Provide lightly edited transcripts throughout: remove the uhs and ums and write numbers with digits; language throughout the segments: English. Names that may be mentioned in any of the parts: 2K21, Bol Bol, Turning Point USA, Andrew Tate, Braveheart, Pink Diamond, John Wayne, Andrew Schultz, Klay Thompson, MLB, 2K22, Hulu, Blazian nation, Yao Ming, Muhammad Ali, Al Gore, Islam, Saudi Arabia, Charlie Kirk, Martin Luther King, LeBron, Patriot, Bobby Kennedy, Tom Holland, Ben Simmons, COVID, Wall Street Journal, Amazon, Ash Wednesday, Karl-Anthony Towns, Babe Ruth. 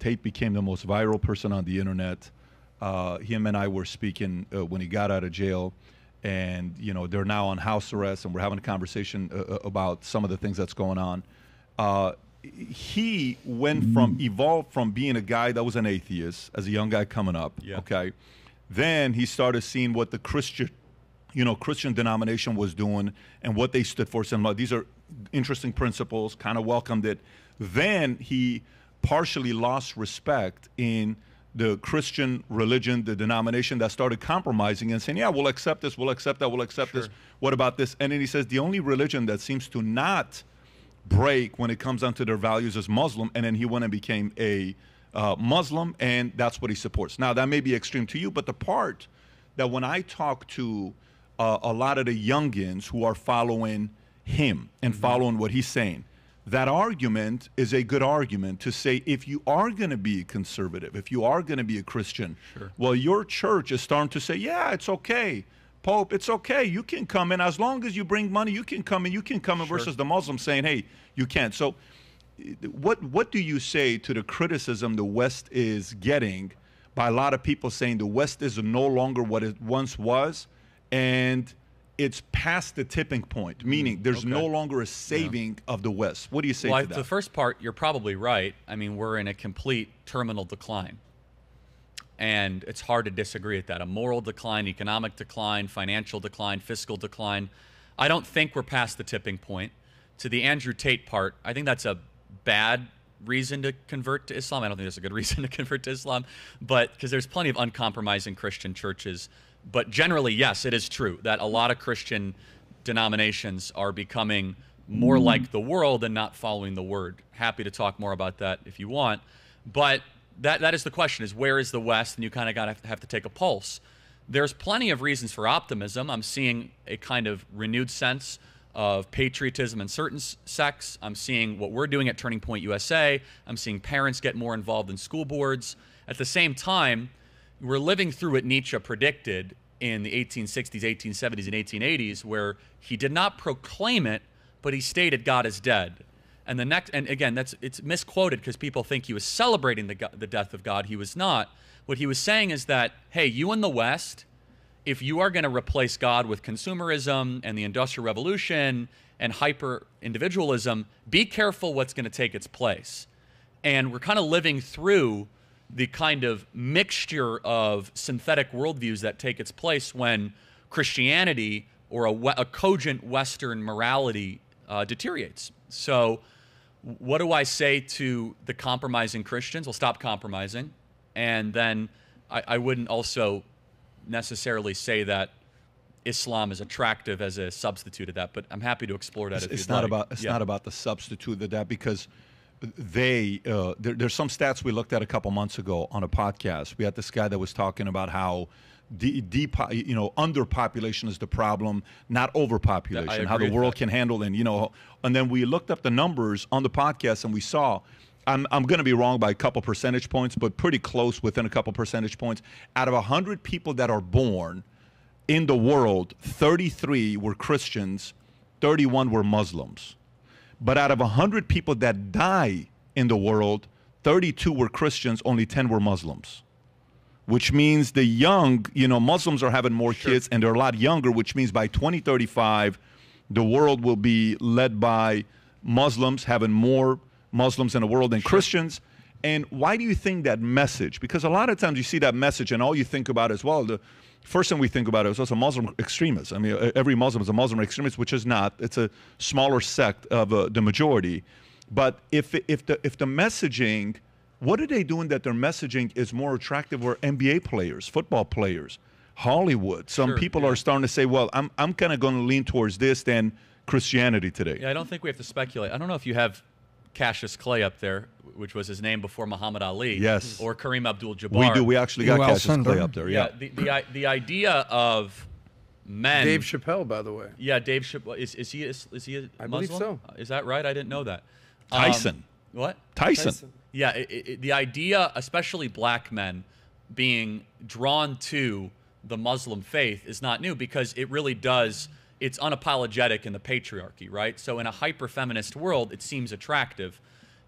Tate became the most viral person on the internet. Him and I were speaking when he got out of jail, and you know, they're now on house arrest, and we're having a conversation about some of the things that's going on. He went from, evolved from being a guy that was an atheist as a young guy coming up, okay? Then he started seeing what the Christian, you know, Christian denomination was doing and what they stood for. So these are interesting principles, kind of welcomed it. Then he partially lost respect in the Christian religion, the denomination, that started compromising and saying, yeah, we'll accept this, we'll accept that, we'll accept this, what about this? And then he says, the only religion that seems to not break when it comes down to their values is Muslim. And then he went and became a Muslim, and that's what he supports. Now, that may be extreme to you, but the part that when I talk to a lot of the youngins who are following him and following what he's saying, that argument is a good argument to say, if you are going to be conservative, if you are going to be a Christian, well, your church is starting to say, yeah, it's okay, Pope, it's okay, you can come in. As long as you bring money, you can come in, you can come in, versus the Muslims saying, hey, you can't. So what do you say to the criticism the West is getting by a lot of people saying the West is no longer what it once was, and it's past the tipping point, meaning there's no longer a saving of the West? What do you say to that? The first part, you're probably right. I mean, we're in a complete terminal decline. And it's hard to disagree with that. A moral decline, economic decline, financial decline, fiscal decline. I don't think we're past the tipping point. To the Andrew Tate part, I think that's a bad reason to convert to Islam. I don't think there's a good reason to convert to Islam, but because there's plenty of uncompromising Christian churches. But generally, yes, it is true that a lot of Christian denominations are becoming more like the world and not following the word. Happy to talk more about that if you want. But that is the question, is where is the West? And you kind of have to take a pulse. There's plenty of reasons for optimism. I'm seeing a kind of renewed sense of patriotism in certain sects. I'm seeing what we're doing at Turning Point USA. I'm seeing parents get more involved in school boards. At the same time, we're living through what Nietzsche predicted in the 1860s, 1870s, and 1880s, where he did not proclaim it, but he stated God is dead. And the next, and again, it's misquoted because people think he was celebrating the death of God. He was not. What he was saying is that, hey, you in the West, if you are going to replace God with consumerism and the Industrial Revolution and hyper-individualism, be careful what's going to take its place. And we're kind of living through the kind of mixture of synthetic worldviews that take its place when Christianity or a cogent Western morality deteriorates. So what do I say to the compromising Christians? Well, stop compromising. And then I wouldn't also necessarily say that Islam is attractive as a substitute of that, but I'm happy to explore that if you'd like. It's not about the substitute of that, because there's some stats we looked at a couple months ago on a podcast. We had this guy that was talking about how underpopulation is the problem, not overpopulation, how the world can handle it, you know. And then we looked up the numbers on the podcast, and we saw, I'm going to be wrong by a couple percentage points, but pretty close, within a couple percentage points. Out of 100 people that are born in the world, 33 were Christians, 31 were Muslims. But out of 100 people that die in the world, 32 were Christians, only 10 were Muslims. Which means the young, you know, Muslims are having more kids, and they're a lot younger, which means by 2035, the world will be led by Muslims, having more Muslims in the world than Christians. And why do you think that message? Because a lot of times you see that message, and all you think about as well, the first thing we think about is also Muslim extremists. I mean, every Muslim is a Muslim extremist, which is not. It's a smaller sect of the majority. But if the messaging, what are they doing that their messaging is more attractive for NBA players, football players, Hollywood? Some people are starting to say, well, I'm kind of going to lean towards this than Christianity today. Yeah, I don't think we have to speculate. I don't know if you have Cassius Clay up there, which was his name before Muhammad Ali. Yes. Or Kareem Abdul-Jabbar. We do. We actually got Cassius Clay up there, the idea of men... Dave Chappelle, by the way. Yeah, Dave Chappelle. Is he a Muslim? I believe so. Is that right? I didn't know that. Tyson. What? Tyson. Yeah, the idea, especially black men, being drawn to the Muslim faith is not new, because it really does... It's unapologetic in the patriarchy, right? So in a hyper-feminist world, it seems attractive.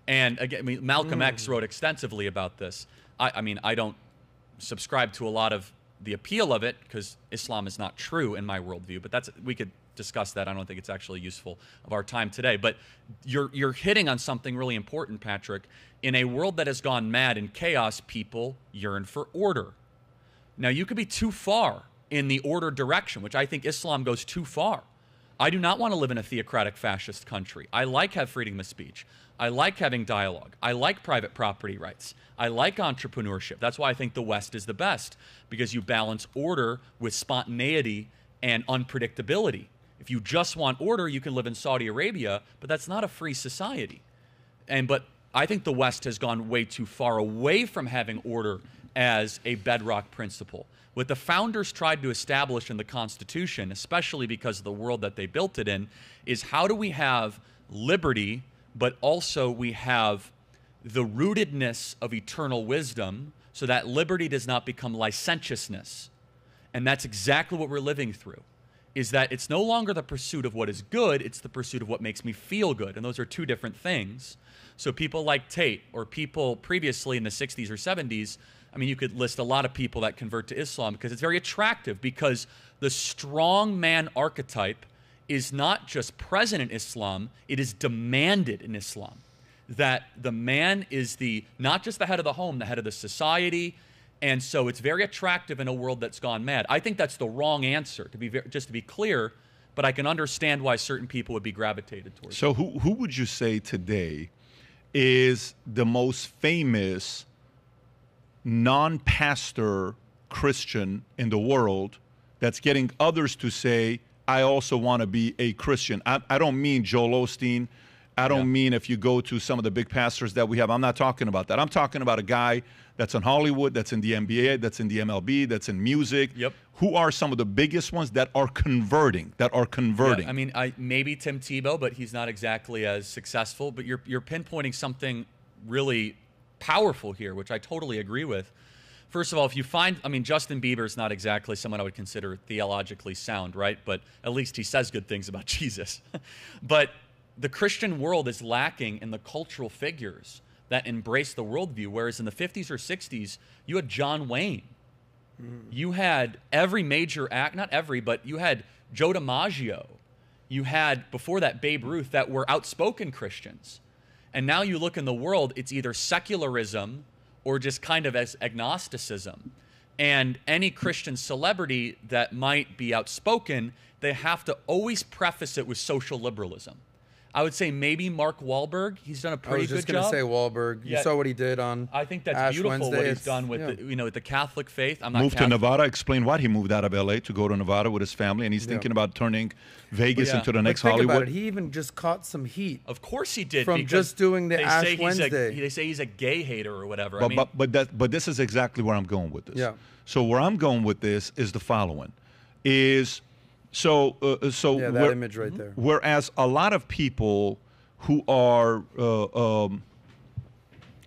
And again, I mean, Malcolm X wrote extensively about this. I mean, I don't subscribe to a lot of the appeal of it because Islam is not true in my worldview, but that's, we could discuss that. I don't think it's actually useful of our time today, but you're hitting on something really important, Patrick. In a world that has gone mad in chaos, people yearn for order. Now, you could be too far in the order direction, which I think Islam goes too far. I do not want to live in a theocratic fascist country. I like having freedom of speech. I like having dialogue. I like private property rights. I like entrepreneurship. That's why I think the West is the best, because you balance order with spontaneity and unpredictability. If you just want order, you can live in Saudi Arabia, but that's not a free society. But I think the West has gone way too far away from having order as a bedrock principle. What the founders tried to establish in the Constitution, especially because of the world that they built it in, is how do we have liberty, but also we have the rootedness of eternal wisdom so that liberty does not become licentiousness. And that's exactly what we're living through, is that it's no longer the pursuit of what is good, it's the pursuit of what makes me feel good. And those are two different things. So people like Tate, or people previously in the 60s or 70s, I mean, you could list a lot of people that convert to Islam because it's very attractive, because the strong man archetype is not just present in Islam, it is demanded in Islam. That the man is the, not just the head of the home, the head of the society. And so it's very attractive in a world that's gone mad. I think that's the wrong answer, just to be clear, but I can understand why certain people would be gravitated towards it. So who would you say today is the most famous non-pastor Christian in the world that's getting others to say, I also want to be a Christian? I don't mean Joel Osteen. I don't mean if you go to some of the big pastors that we have. I'm not talking about that. I'm talking about a guy that's in Hollywood, that's in the NBA, that's in the MLB, that's in music. Yep. Who are some of the biggest ones that are converting, Yeah, I mean, maybe Tim Tebow, but he's not exactly as successful. But you're pinpointing something really powerful here, which I totally agree with. First of all, if you find, I mean, Justin Bieber is not exactly someone I would consider theologically sound, right? But at least he says good things about Jesus. But the Christian world is lacking in the cultural figures that embrace the worldview, whereas in the 50s or 60s, you had John Wayne. You had every major act, not every, but you had Joe DiMaggio. You had, before that, Babe Ruth, that were outspoken Christians. And now you look in the world, it's either secularism or just kind of as agnosticism. And any Christian celebrity that might be outspoken, they have to always preface it with social liberalism. I would say maybe Mark Wahlberg. He's done a pretty good job. I was just going to say Wahlberg. You saw what he did on Ash Wednesday. I think that's Ash beautiful Wednesday. What he's done with the, you know, with the Catholic faith. I'm not moved Catholic. To Nevada. Explain why he moved out of L.A. to go to Nevada with his family, and he's thinking about turning Vegas into the next Hollywood. About it. He even just caught some heat. Of course he did. From just doing the Ash Wednesday. They say he's a gay hater or whatever. But, I mean, but this is exactly where I'm going with this. Yeah. So where I'm going with this is the following. So that image right there. Whereas a lot of people who are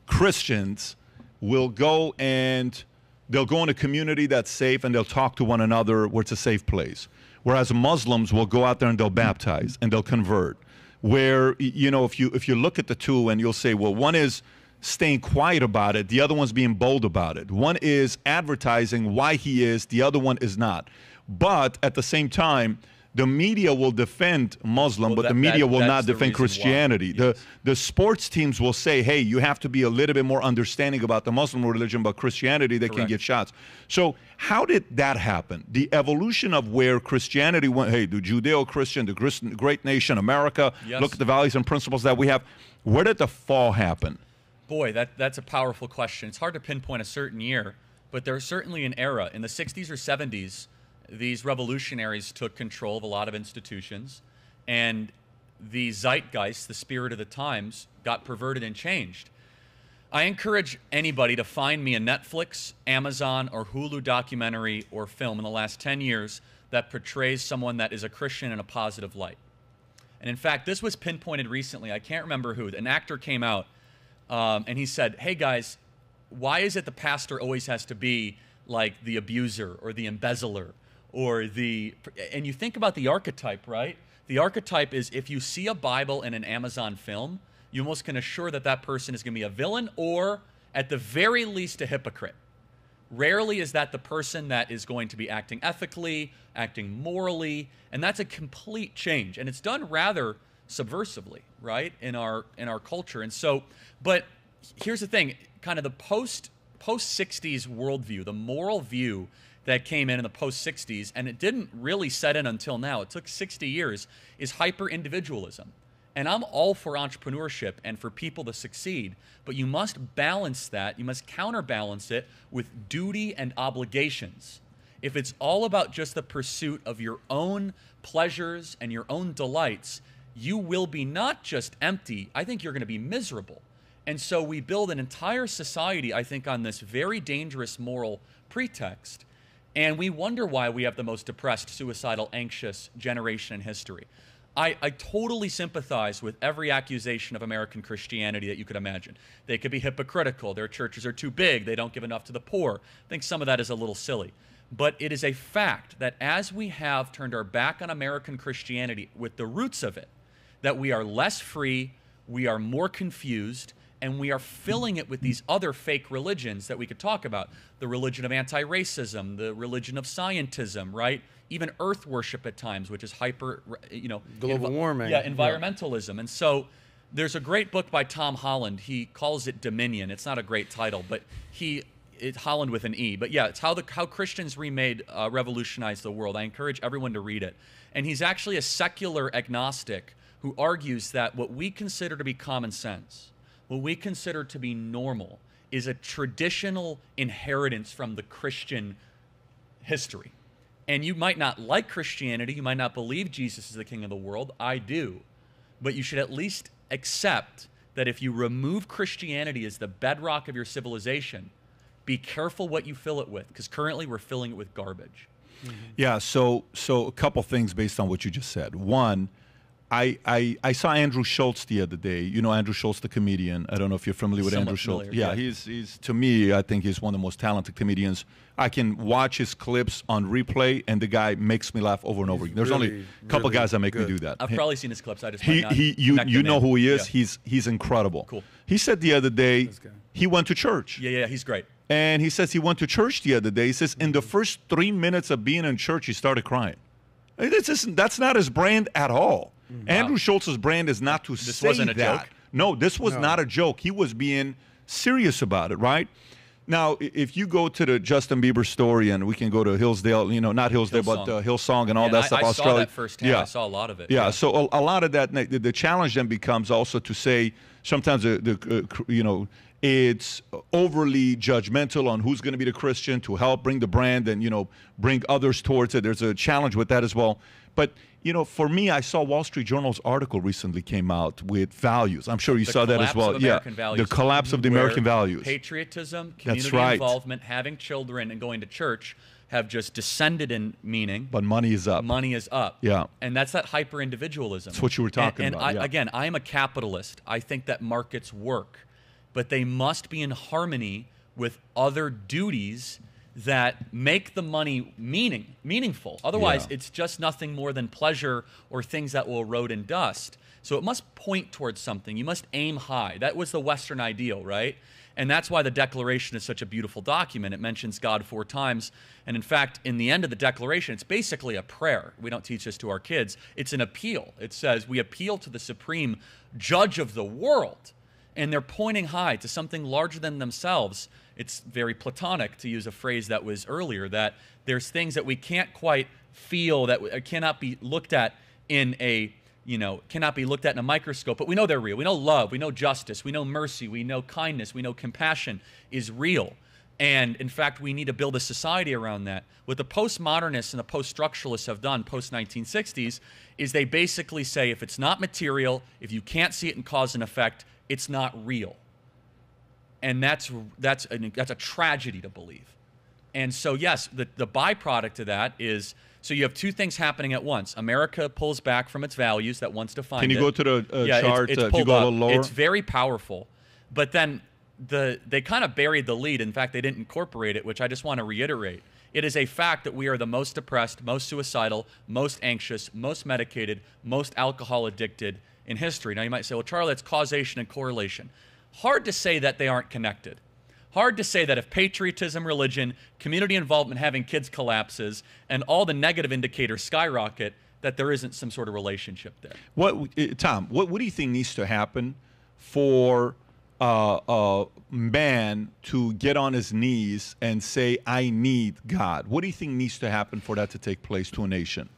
Christians will go and they'll go in a community that's safe and they'll talk to one another where it's a safe place. Whereas Muslims will go out there and they'll baptize and they'll convert. Where, you know, if you look at the two and you'll say, well, one is staying quiet about it, the other one's being bold about it. One is advertising why he is, the other one is not. But at the same time, the media will defend Muslim, but the media will not defend Christianity. Yes. The sports teams will say, hey, you have to be a little bit more understanding about the Muslim religion, but Christianity, they can get shots. So how did that happen? The evolution of where Christianity went, hey, the Judeo-Christian, the great nation, America, look at the values and principles that we have. Where did the fall happen? Boy, that's a powerful question. It's hard to pinpoint a certain year, but there's certainly an era. In the 60s or 70s, these revolutionaries took control of a lot of institutions, and the zeitgeist, the spirit of the times, got perverted and changed. I encourage anybody to find me a Netflix, Amazon, or Hulu documentary or film in the last 10 years that portrays someone that is a Christian in a positive light. And in fact, this was pinpointed recently. I can't remember who. An actor came out, and he said, hey guys, why is it the pastor always has to be like the abuser or the embezzler? And you think about the archetype, right? The archetype is if you see a Bible in an Amazon film, you almost can assure that that person is going to be a villain or, at the very least, a hypocrite. Rarely is that the person that is going to be acting ethically, acting morally, and that's a complete change. And it's done rather subversively, right, in our culture. And so, but here's the thing, kind of the post-60s worldview, the moral view that came in the post-60s, and it didn't really set in until now, it took 60 years, is hyper-individualism. And I'm all for entrepreneurship and for people to succeed, but you must balance that, you must counterbalance it with duty and obligations. If it's all about just the pursuit of your own pleasures and your own delights, you will be not just empty, I think you're going to be miserable. And so we build an entire society, I think, on this very dangerous moral pretext, and we wonder why we have the most depressed, suicidal, anxious generation in history. I totally sympathize with every accusation of American Christianity that you could imagine. They could be hypocritical. Their churches are too big. They don't give enough to the poor. I think some of that is a little silly. But it is a fact that as we have turned our back on American Christianity with the roots of it, that we are less free, we are more confused, and we are filling it with these other fake religions that we could talk about. The religion of anti-racism, the religion of scientism, right? Even earth worship at times, which is hyper, you know. Global warming. Yeah, environmentalism. Yeah. And so there's a great book by Tom Holland. He calls it Dominion. It's not a great title, but it's Holland with an E. But yeah, it's how Christians remade, revolutionized the world. I encourage everyone to read it. And he's actually a secular agnostic who argues that what we consider to be common sense, what we consider to be normal, is a traditional inheritance from the Christian history. And you might not like Christianity, you might not believe Jesus is the king of the world, I do, but you should at least accept that if you remove Christianity as the bedrock of your civilization, be careful what you fill it with, because currently we're filling it with garbage. Mm-hmm. Yeah, so a couple things based on what you just said. One, I saw Andrew Schultz the other day. You know Andrew Schultz, the comedian. I don't know if you're familiar with Andrew Schultz. Yeah, yeah. He's to me, I think he's one of the most talented comedians. I can watch his clips on replay, and the guy makes me laugh over and over again. There's only a couple guys that make me do that. I've probably seen his clips. I just you know who he is. Yeah. He's incredible. Cool. He said the other day he went to church. Yeah, yeah, he's great. And he says he went to church the other day. He says in the first 3 minutes of being in church, he started crying. That's not his brand at all. Wow. Andrew Schultz's brand is not to this say wasn't a that. Joke? No, this was not a joke. He was being serious about it, right? Now, if you go to the Justin Bieber story, and we can go to Hillsdale, you know, not Hillsdale, Hillsong. But Hillsong and all that stuff. I saw that firsthand. Yeah. I saw a lot of it. Yeah, yeah. So a lot of that, the challenge then becomes also to say sometimes, you know, it's overly judgmental on who's going to be the Christian to help bring the brand and, you know, bring others towards it. There's a challenge with that as well. But, you know, for me, I saw Wall Street Journal's article recently came out with values. I'm sure you saw that as well. Yeah, the collapse of the American values. Patriotism, community involvement, having children, and going to church have just descended in meaning. But money is up. Money is up. Yeah. And that's that hyper-individualism. That's what you were talking about. And again, I'm a capitalist. I think that markets work, but they must be in harmony with other duties that make the money meaningful. Otherwise, it's just nothing more than pleasure or things that will erode in dust. So it must point towards something. You must aim high. That was the Western ideal, right? And that's why the Declaration is such a beautiful document. It mentions God 4 times. And in fact, in the end of the Declaration, it's basically a prayer. We don't teach this to our kids. It's an appeal. It says, we appeal to the supreme judge of the world. And they're pointing high to something larger than themselves. It's very Platonic, to use a phrase that was earlier, that there's things that we can't quite feel, that cannot be looked at in a, you know, cannot be looked at in a microscope, but we know they're real. We know love, we know justice, we know mercy, we know kindness, we know compassion is real. And in fact, we need to build a society around that. What the postmodernists and the post-structuralists have done post-1960s is they basically say, if it's not material, if you can't see it in cause and effect, it's not real. And that's a tragedy to believe. And so, yes, the byproduct of that is, so you have 2 things happening at once. America pulls back from its values that once defined it. Can you go to the chart? It's pulled up. It's very powerful. But then they kind of buried the lead. In fact, they didn't incorporate it, which I just want to reiterate. It is a fact that we are the most depressed, most suicidal, most anxious, most medicated, most alcohol addicted, in history. Now you might say, well, Charlie, that's causation and correlation. Hard to say that they aren't connected. Hard to say that if patriotism, religion, community involvement, having kids collapses, and all the negative indicators skyrocket, that there isn't some sort of relationship there. What, Tom, what do you think needs to happen for a man to get on his knees and say, I need God? What do you think needs to happen for that to take place to a nation?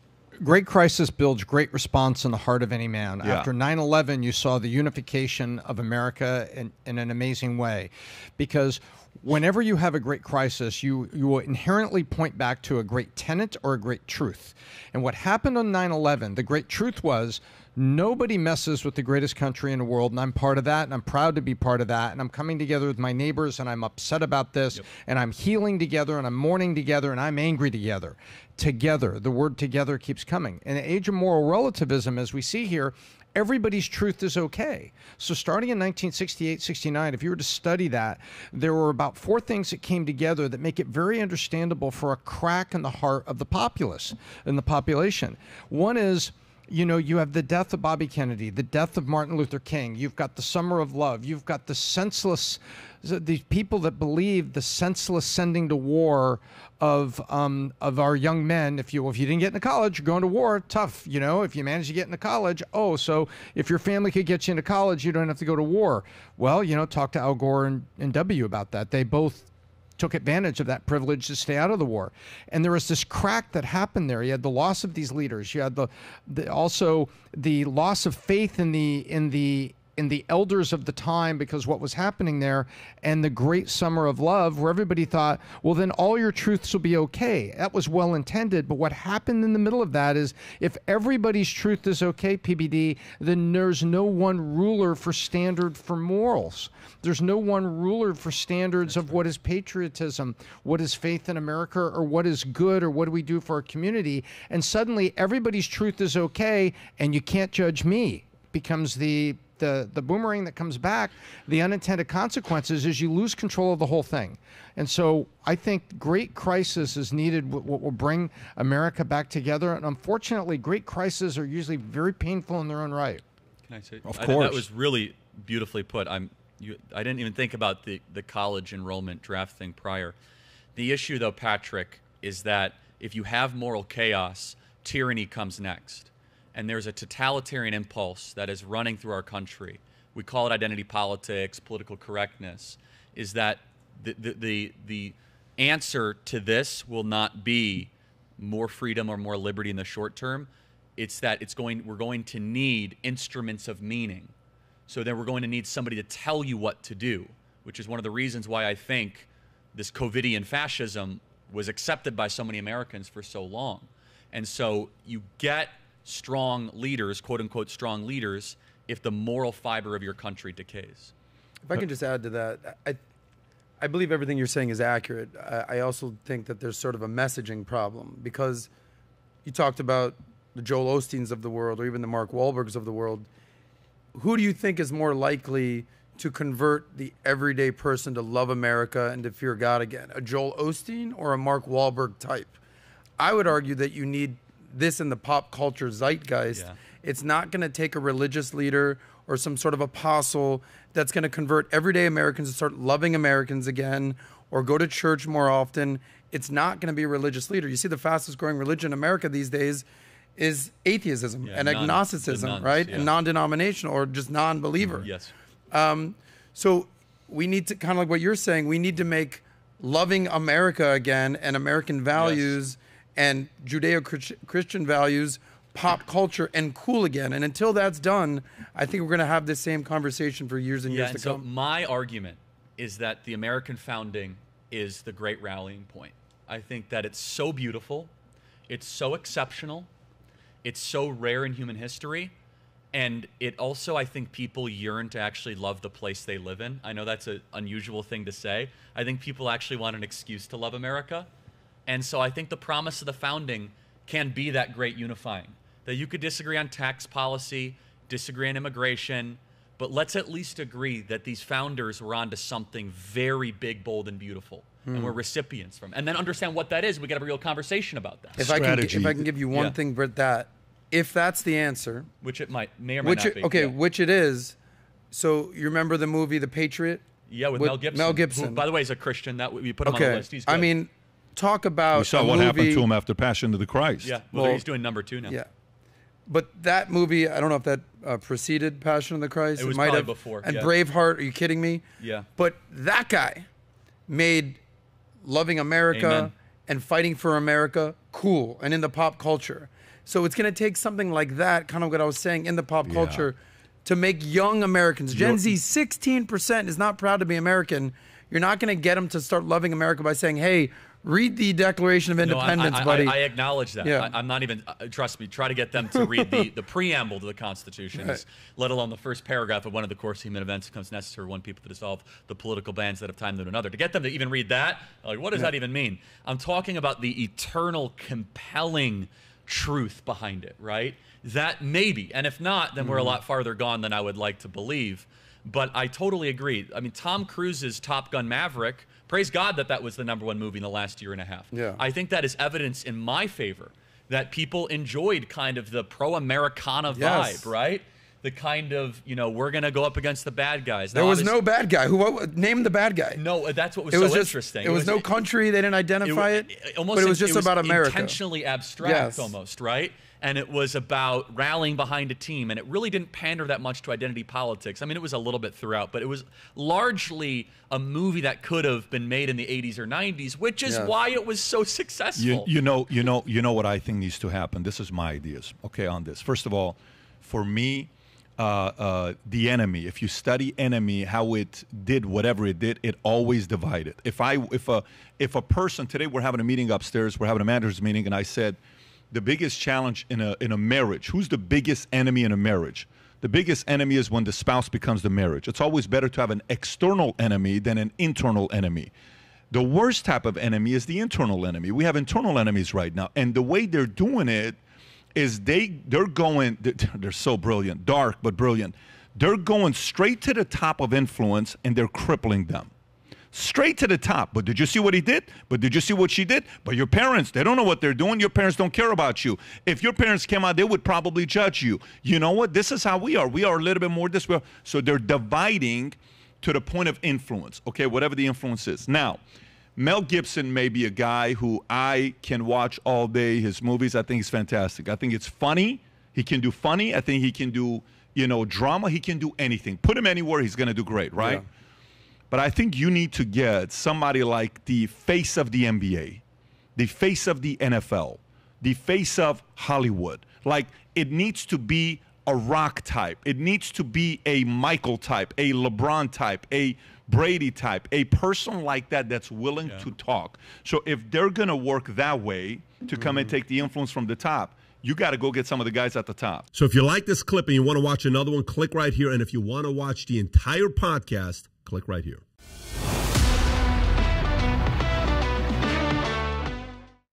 Great crisis builds great response in the heart of any man. Yeah. After 9/11, you saw the unification of America in an amazing way, because whenever you have a great crisis, you will inherently point back to a great tenet or a great truth. And what happened on 9/11, the great truth was, nobody messes with the greatest country in the world, and I'm part of that, and I'm proud to be part of that, and I'm coming together with my neighbors, and I'm upset about this, yep, and I'm healing together, and I'm mourning together, and I'm angry together. Together, the word together keeps coming. In the age of moral relativism, as we see here, everybody's truth is okay. So starting in 1968, 69, if you were to study that, there were about 4 things that came together that make it very understandable for a crack in the heart of the populace, in the population. One is, you know, you have the death of Bobby Kennedy, the death of Martin Luther King. You've got the Summer of Love. You've got the senseless, these people that believe the senseless sending to war of our young men. If you didn't get into college, you're going to war. Tough, you know. If you manage to get into college, oh, so if your family could get you into college, you don't have to go to war. Well, you know, talk to Al Gore and W about that. They both took advantage of that privilege to stay out of the war. And there was this crack that happened there. You had the loss of these leaders. You had also the loss of faith in the elders of the time, because what was happening there, and the great Summer of Love, where everybody thought, well, then all your truths will be okay. That was well intended, but what happened in the middle of that is, if everybody's truth is okay, PBD, then there's no one ruler for standard for morals. There's no one ruler for standards of what is patriotism, what is faith in America, or what is good, or what do we do for our community. And suddenly everybody's truth is okay, and you can't judge me becomes the boomerang that comes back. The unintended consequences is you lose control of the whole thing. And so I think great crisis is needed, what will bring America back together. And unfortunately, great crises are usually very painful in their own right. Can I say, of course. I think that was really beautifully put. I didn't even think about the college enrollment draft thing prior. The issue, though, Patrick, is that if you have moral chaos, tyranny comes next. And there's a totalitarian impulse that is running through our country. We call it identity politics, political correctness, is that the answer to this will not be more freedom or more liberty in the short term. It's that we're going to need instruments of meaning. So then we're going to need somebody to tell you what to do, which is one of the reasons why I think this COVIDian fascism was accepted by so many Americans for so long. And so you get strong leaders, quote unquote strong leaders, if the moral fiber of your country decays. If I can just add to that, I believe everything you're saying is accurate. I also think that there's sort of a messaging problem, because you talked about the Joel Osteens of the world, or even the Mark Wahlbergs of the world. Who do you think is more likely to convert the everyday person to love America and to fear God again? A Joel Osteen or a Mark Wahlberg type? I would argue that you need this in the pop culture zeitgeist. Yeah. It's not going to take a religious leader or some sort of apostle that's going to convert everyday Americans to start loving Americans again or go to church more often. It's not going to be a religious leader. You see, the fastest growing religion in America these days is atheism, yeah, and agnosticism, right? Yeah. And non-denominational, or just non-believer. Yes. So we need to, kind of like what you're saying, we need to make loving America again and American values, yes, and Judeo-Christian values, pop culture, and cool again. And until that's done, I think we're going to have this same conversation for years and years to come. So my argument is that the American founding is the great rallying point. I think that it's so beautiful, it's so exceptional, it's so rare in human history, and it also, I think, people yearn to actually love the place they live in. I know that's an unusual thing to say. I think people actually want an excuse to love America. And so I think the promise of the founding can be that great unifying, that you could disagree on tax policy, disagree on immigration, but let's at least agree that these founders were onto something very big, bold, and beautiful, and we're recipients from. And then understand what that is. We got to have a real conversation about that. If I can give you one thing, Britt, that If that's the answer, which it might may or may not be. Okay, yeah. Which it is. So you remember the movie The Patriot? Yeah, with Mel Gibson. Mel Gibson, who, by the way, is a Christian. That you put him on the list. He's good. I mean, talk about. We saw what happened to him after Passion of the Christ. Yeah, well, he's doing number 2 now. Yeah, but that movie, I don't know if that preceded Passion of the Christ. It was might have before. And Braveheart. Are you kidding me? Yeah. But that guy made loving America and fighting for America cool and in the pop culture. So it's going to take something like that, kind of what I was saying, in the pop culture to make young Americans. Gen Z, 16% is not proud to be American. You're not going to get them to start loving America by saying, hey, read the Declaration of Independence, buddy. I acknowledge that. Yeah. I'm not even, trust me, try to get them to read the preamble to the Constitution, let alone the first paragraph of one of the course human events becomes necessary one people to dissolve the political bands that have tied them to another. To get them to even read that, like, what does that even mean? I'm talking about the eternal, compelling truth behind it, right? That maybe, and if not, then we're a lot farther gone than I would like to believe. But I totally agree. I mean, Tom Cruise's Top Gun Maverick, praise God that that was the #1 movie in the last year and a half. Yeah. I think that is evidence in my favor that people enjoyed kind of the pro-Americana vibe, right? The kind of, you know, we're going to go up against the bad guys. Now, there was no bad guy. Name the bad guy. No, that's what was so interesting. It was no country. They didn't identify it. Almost, but it was just about America. Intentionally abstract almost, right? And it was about rallying behind a team. And it really didn't pander that much to identity politics. I mean, it was a little bit throughout, but it was largely a movie that could have been made in the 80s or 90s, which is why it was so successful. You know what I think needs to happen? This is my ideas, okay, on this. First of all, for me, the enemy. If you study enemy, how it did whatever it did, it always divided. If a person today, we're having a meeting upstairs, we're having a manager's meeting, and I said, the biggest challenge in a marriage. Who's the biggest enemy in a marriage? The biggest enemy is when the spouse becomes the marriage. It's always better to have an external enemy than an internal enemy. The worst type of enemy is the internal enemy. We have internal enemies right now, and the way they're doing it is they're so brilliant, dark but brilliant. They're going straight to the top of influence, and they're crippling them. Straight to the top. But did you see what he did? But did you see what she did? But your parents, they don't know what they're doing. Your parents don't care about you. If your parents came out, they would probably judge you. You know what? This is how we are. We are a little bit more this way. So they're dividing to the point of influence, okay, whatever the influence is. Now, Mel Gibson may be a guy who I can watch all day. His movies, I think he's fantastic. I think it's funny. He can do funny. I think he can do, you know, drama. He can do anything. Put him anywhere, he's going to do great, right? Yeah. But I think you need to get somebody like the face of the NBA, the face of the NFL, the face of Hollywood. Like, it needs to be a Rock type. It needs to be a Michael type, a LeBron type, a Brady type, a person like that that's willing to talk. So if they're going to work that way to come and take the influence from the top, you got to go get some of the guys at the top. So if you like this clip and you want to watch another one, click right here. And if you want to watch the entire podcast, click right here.